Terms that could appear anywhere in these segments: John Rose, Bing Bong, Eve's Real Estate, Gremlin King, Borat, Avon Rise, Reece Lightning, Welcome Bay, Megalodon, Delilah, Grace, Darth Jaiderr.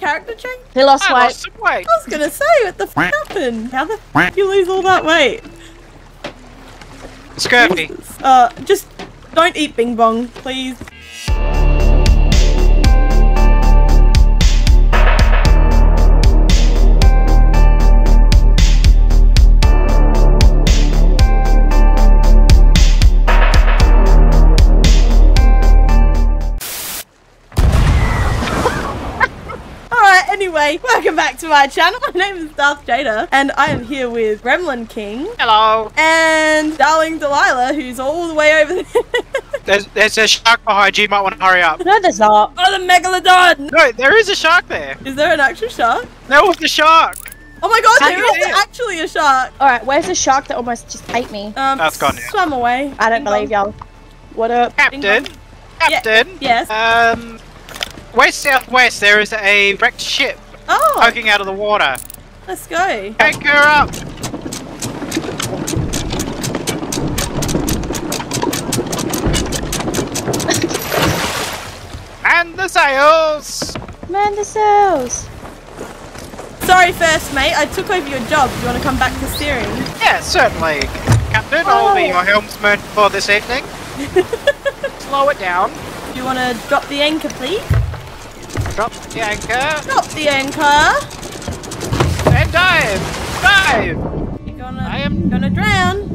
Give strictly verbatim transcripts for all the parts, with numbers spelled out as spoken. what character trait? He lost I weight. Lost some weight. I was gonna say, what the f happened? How the f you lose all that weight? Scurvy. Uh, just don't eat Bing Bong, please. Anyway, welcome back to my channel. My name is Darth Jaiderr, and I am here with Gremlin King. Hello. And darling Delilah, who's all the way over there. there's, there's a shark behind you. You might want to hurry up. No, there's not. Oh, the megalodon. No, there is a shark there. Is there an actual shark? No, it's a shark. Oh my god, there is actually a shark. All right, where's the shark that almost just ate me? Um, That's gone. Swam away. I don't believe y'all. What up? Captain. Captain. Yes. Um... West southwest, there is a wrecked ship oh. poking out of the water. Let's go. Pick her up. Man the sails. Man the sails. Sorry, first mate. I took over your job. Do you want to come back to steering? Yeah, certainly, Captain. Oh. I'll be your helmsman for this evening. Slow it down. Do you want to drop the anchor, please? Drop the anchor. Drop the anchor. And dive. Dive. You're gonna, I am gonna drown.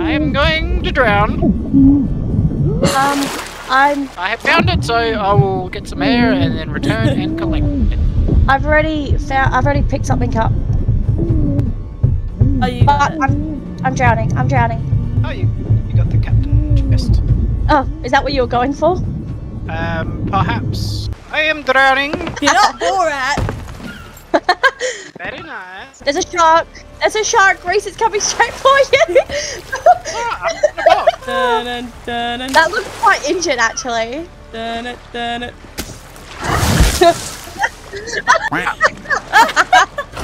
I am going to drown. Um, I'm. I have found it, so I will get some air and then return and collect it. I've already found. I've already picked something up. Are you? But I'm. I'm drowning. I'm drowning. Oh, you. You got the captain's chest. Oh, is that what you were going for? Um, perhaps. I am drowning. You're not Borat. Very nice. There's a shark. There's a shark. Grace is coming straight for you. Oh, dun, dun, dun, dun. That looked quite injured, actually. Dun, dun, dun, dun.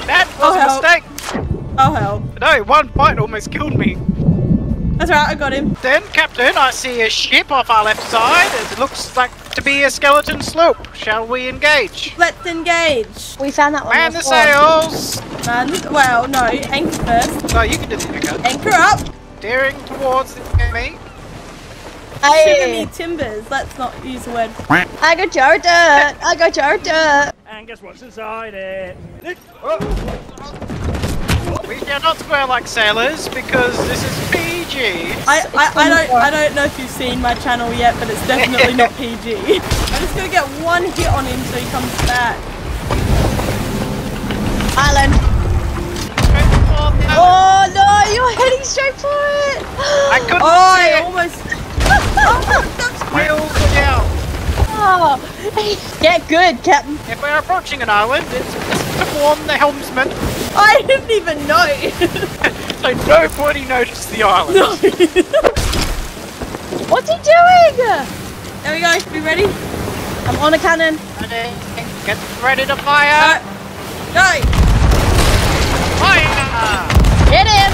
That was I'll a mistake. Oh hell. No, one bite almost killed me. That's right, I got him. Then, Captain, I see a ship off our left side. It looks like to be a skeleton sloop. Shall we engage? Let's engage. We found that one. Man the sails. Man, well, no, anchor first. No, you can do the anchor. Anchor up. Steering towards the enemy. Hey. Enemy timbers. Let's not use the word. I got your dirt. I got your dirt. And guess what's inside it? Oh. We shall not swear like sailors because this is P. I, I, I don't I don't know if you've seen my channel yet, but it's definitely not P G. I'm just gonna get one hit on him so he comes back. Island. Oh no, you're heading straight for it! I couldn't oh, see I it. Almost oh, that's wheels down. Oh, get good, Captain. If we're approaching an island, it's to warn the helmsman. I didn't even know. So nobody noticed the island. No. What's he doing? There we go. Be ready. I'm on a cannon. Ready. Get ready to fire. Go. Go. Fire. Hit him.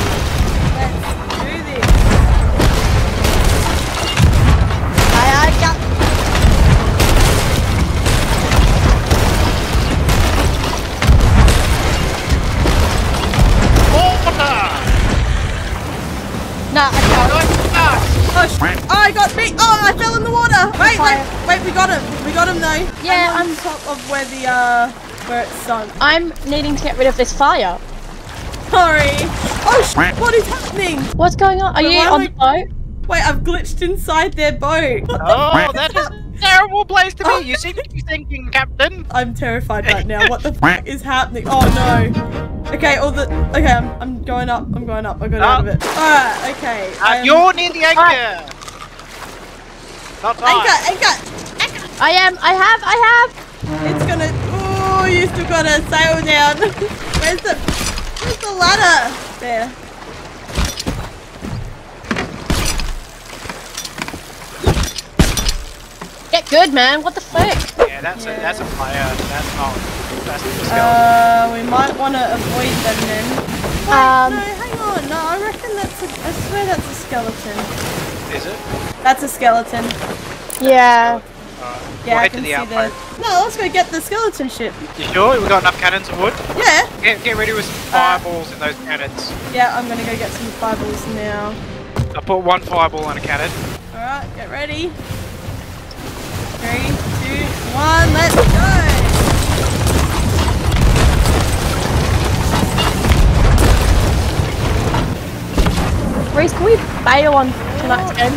Let's do this. Aye, aye, Captain. Water. No, I can't. Oh, oh, oh, I got beat. Oh, I fell in the water. Wait, wait, wait, we got him. We got him, though. Yeah, I'm on top of where the, uh, where it's sunk. I'm needing to get rid of this fire. Sorry. Oh, sh what is happening? What's going on? Are wait, you on I... the boat? Wait, I've glitched inside their boat. Oh, the that is a terrible place to be. Oh. You seem to be thinking, Captain. I'm terrified right now. What the f is happening? Oh, no. Okay, all the okay, I'm, I'm going up. I'm going up. I got oh. out of it. Alright, okay. Uh, um, you're near the anchor. Right. Not anchor, anchor, anchor. I am. I have. I have. It's gonna. Oh, you still got a sail down. Where's the? Where's the ladder? There. Get good, man. What the fuck? Yeah, that's yeah. a that's a fire. That's not. Uh, we might want to avoid them then. Wait, um, no, hang on. No, I reckon that's a... I swear that's a skeleton. Is it? That's a skeleton. Yeah. That's a skeleton. Uh, yeah, I can to the see that. No, let's go get the skeleton ship. You sure? We got enough cannons of wood? Yeah. Get, get ready with some fireballs uh, in those cannons. Yeah, I'm gonna go get some fireballs now. I put one fireball on a cannon. Alright, get ready. Three, two, one, let's go! Reece, can we bail on tonight's end?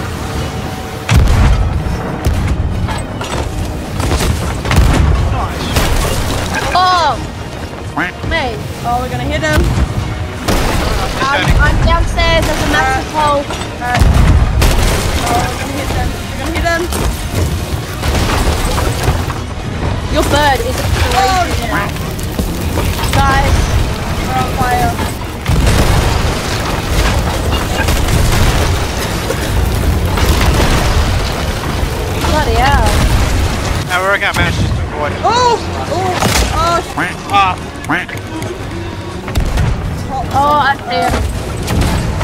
Nice. Oh! Me. Oh, we're gonna hit him. Um, I'm downstairs, there's a massive uh, hole. Alright. Oh, we're gonna hit them. We're gonna hit them. Your bird is crazy. Oh, guys, we're on fire. Bloody hell. Now we're going to manage to avoid it. Oh! Oh! Oh! Sh ah. Oh, I see it.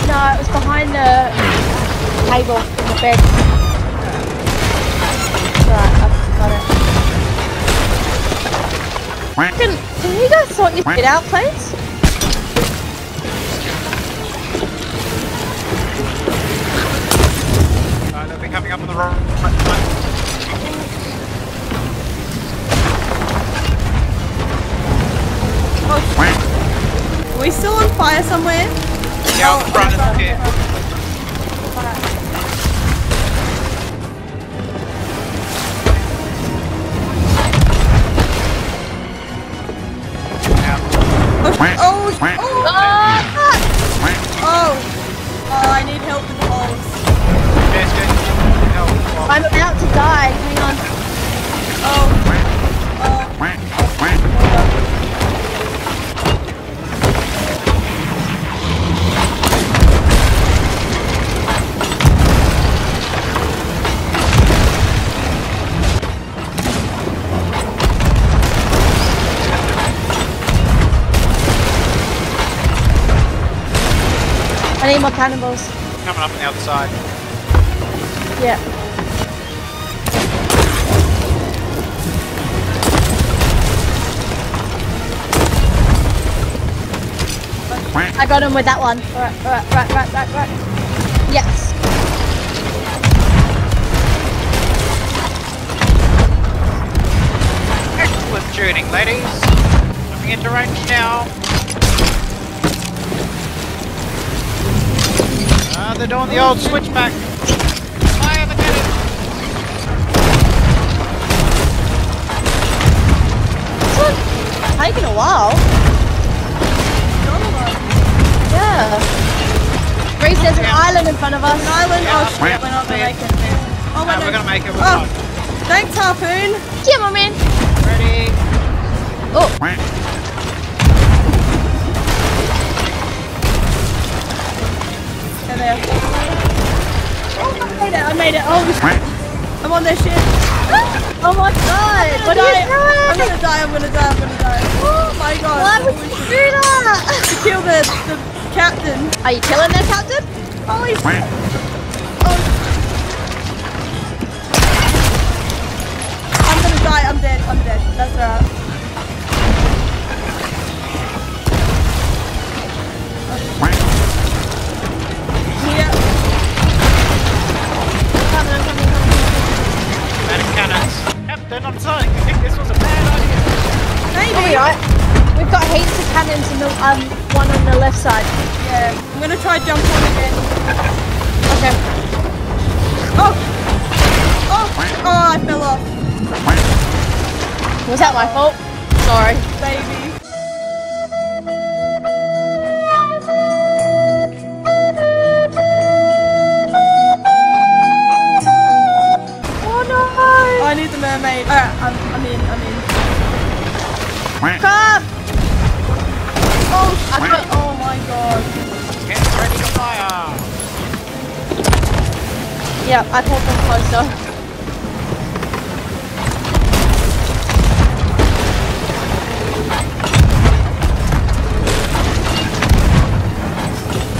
No, it was behind the table in the bed. Right, I've got it. Can, can you guys sort your shit out, please? Uh, they'll be coming up on the wrong front. Oh. Are we still on fire somewhere? Yeah, on the front of the pit. Oh, oh, oh, ah. oh, oh, I need help with the holes. Yes, yes, help. Well, I'm about to die, hang on. Oh, oh. I need more cannonballs. Coming up on the other side. Yeah. I got him with that one. Alright, alright, right, right, right, right. Yes. Excellent shooting, ladies. Coming into range now. Uh, they're doing the old switchback. Fire the cannon! This one's taking a while. Yeah. Reece, there's an yeah. island in front of us. An island? Yeah, oh shit, we're not gonna make it. Oh my god. No, we're gonna make it. Oh. Thanks, Harpoon. Come on, man. Ready. Oh. There. Oh, I made it, I made it. Oh, shit. I'm on their ship. Oh my god. I'm gonna, die. I'm gonna die, I'm gonna die, I'm gonna die. Oh my god. Why would you do that? To kill the, the captain. Are you killing their captain? Holy shit. Oh. I'm gonna die, I'm dead, I'm dead. That's alright. Um, one on the left side. Yeah, I'm gonna try jump one again. Okay. Oh! Oh! Oh, I fell off. Was that my fault? Sorry. Baby. Oh no! Oh, I need the mermaid. Alright, I'm, I'm in, I'm in. Come! Oh, I got, oh my god. Get ready to fire! Yeah, I pulled them closer.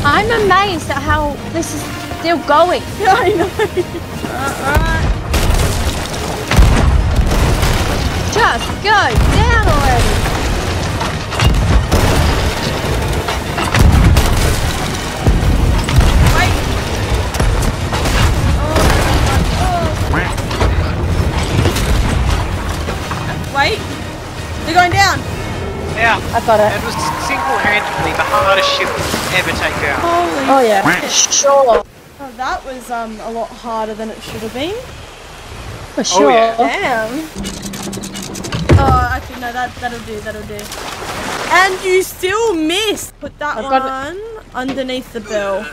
I'm amazed at how this is still going. Yeah, I know. Alright. Just go down already! Wait! Oh my god! Wait! They're going down! Yeah. I've got it. It was single-handedly the hardest ship to ever take out. Holy oh yeah. Shit. Sure. Oh, that was um a lot harder than it should have been. For sure. Oh, yeah. Damn. Oh, actually, no, that, that'll do, that'll do. And you still missed! Put that I've one underneath the bill.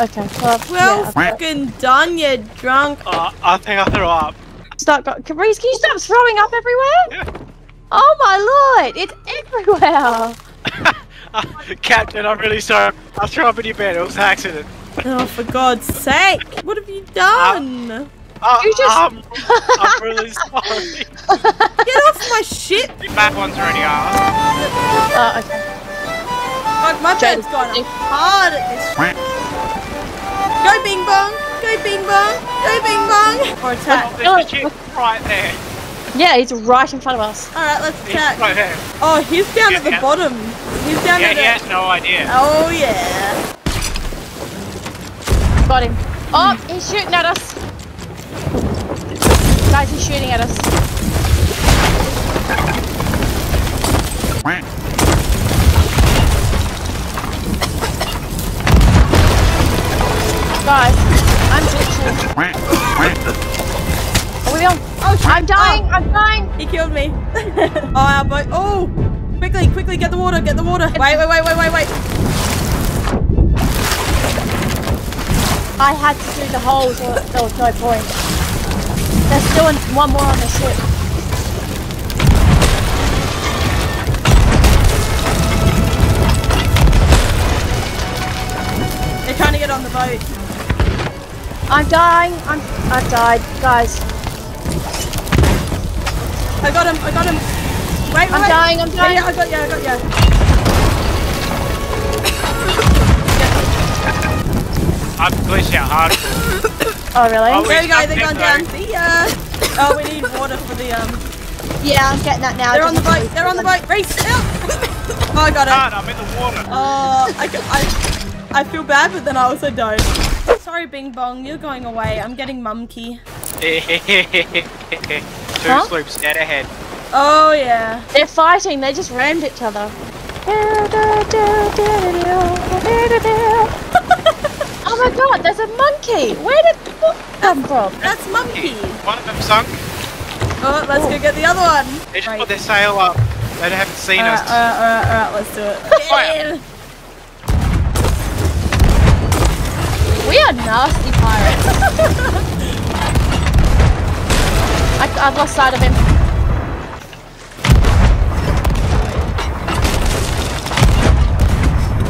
Okay. Well, well yeah, fucking done, you drunk. Oh, I think I threw up. Stop, Reece, can you stop throwing up everywhere? Yeah. Oh my lord, it's everywhere! uh, Captain, I'm really sorry. I threw up in your bed, it was an accident. Oh, for God's sake! What have you done? Uh, Uh, you just... um, I'm really sorry. Get off my shit! The bad ones already are. Uh, okay. God, my bed's gone hard at this shit. Go Bing Bong! Go Bing Bong! Go Bing Bong! Or attack. Oh, there's a chick right there. Yeah, he's right in front of us. Alright, let's attack. He's right there. Oh, he's down yeah, at the yeah. bottom. He's down yeah, at the... Yeah, he has no idea. Oh, yeah. Got him. Oh, he's shooting at us. Guys, he's shooting at us. Guys, I'm glitching. Are we on? Oh, shit. I'm dying, oh. I'm dying. He killed me. Oh, our boat. Oh, quickly, quickly, get the water, get the water. Wait, wait, wait, wait, wait, wait. I had to do the holes, or there was no point. They're still in one more on the ship. They're trying to get on the boat. I'm dying. I'm. I've died, guys. I got him. I got him. Wait, wait. I'm dying. I'm dying. Yeah, yeah, I got you. I got you. I'm glitched out hard. Oh really? Oh, there you go, they're going down. See ya! Oh, we need water for the um... Yeah, I'm getting that now. They're on the boat, they're on the boat! Reece, help! Oh, I got it. God, I'm in the water. Oh, I, I, I feel bad, but then I also don't. Sorry, Bing Bong, you're going away. I'm getting mumky. Two huh? sloops dead ahead. Oh, yeah. They're fighting, they just rammed each other. Oh my god, there's a monkey! Where did what come from? That's, That's monkey. monkey! One of them sunk. Oh, let's Ooh. go get the other one! They just right. put their sail up. They haven't seen all right, us. Alright, alright, alright, let's do it. Yeah. We are nasty pirates. I, I've lost sight of him.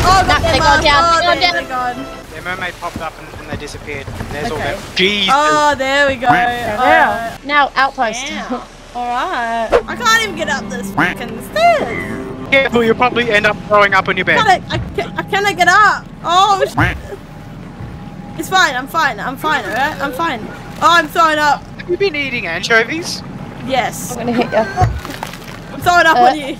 Oh, nah, they gone down, oh, they gone down. They gone. The mermaid popped up and then they disappeared. There's okay. all that. Jesus! Oh, there we go. Right. Now, outpost. Yeah. Alright. I can't even get up this fucking stairs. Careful, you'll probably end up throwing up on your bed. I can't, I can't, I can't get up. Oh, sh It's fine, I'm fine, I'm fine, alright? I'm fine. Oh, I'm throwing up. Have you been eating anchovies? Yes. I'm gonna hit you. I'm throwing up uh. on you.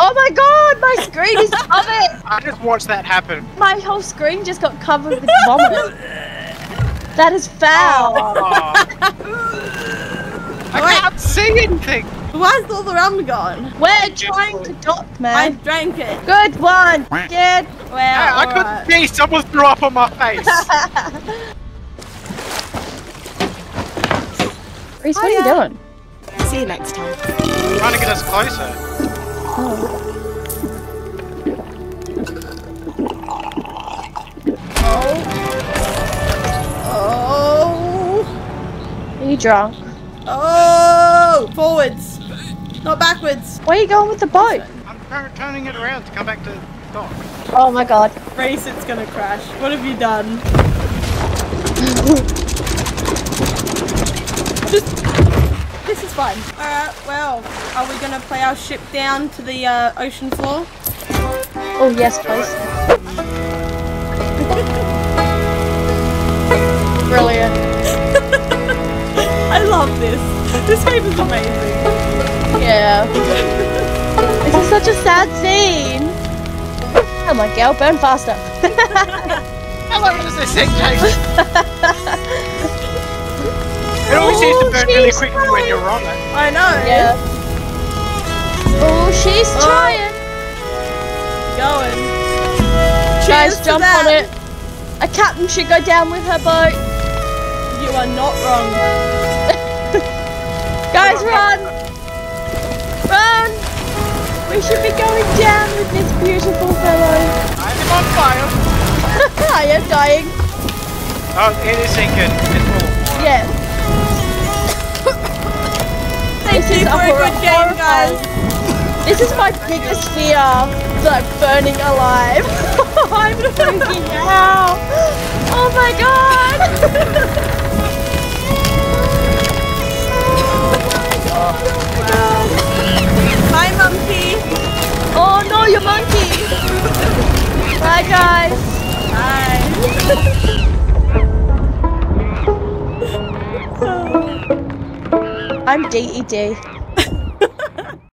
Oh my god, my screen is covered! I just watched that happen. My whole screen just got covered with vomit. That is foul. Oh. I Wait. can't see anything. Where's all the rum gone? We're trying to dock, man. I drank it. Good one. Good. Well, yeah, I couldn't right. see. Someone threw up on my face. Reece, what Hiya. are you doing? See you next time. I'm trying to get us closer. Oh. Oh. Are you drunk? Oh. Forwards. Not backwards. Where are you going with the boat? I'm turning it around to come back to dock. Oh my god. Reece, it's gonna crash. What have you done? Just. This is fun. Alright, well, are we gonna play our ship down to the uh, ocean floor? Oh, yes, please. Brilliant. I love this. This game is amazing. Yeah. This is such a sad scene. Oh my girl, burn faster. How long does this thing take? It always oh, seems to burn really quickly trying. when you're on it. I know. Yeah. Oh, she's oh. trying. Going. Cheers Guys, jump that. on it. A captain should go down with her boat. You are not wrong. Guys, run! Run! We should be going down with this beautiful fellow. I'm on fire. I am dying. Oh, it is sinking. Yeah. Thank this you is for a good game, guys. This is my biggest fear, like burning alive. I'm freaking out. Oh my god. Hi, monkey. Oh no, you're monkey. Bye, guys. Bye. I'm D E D.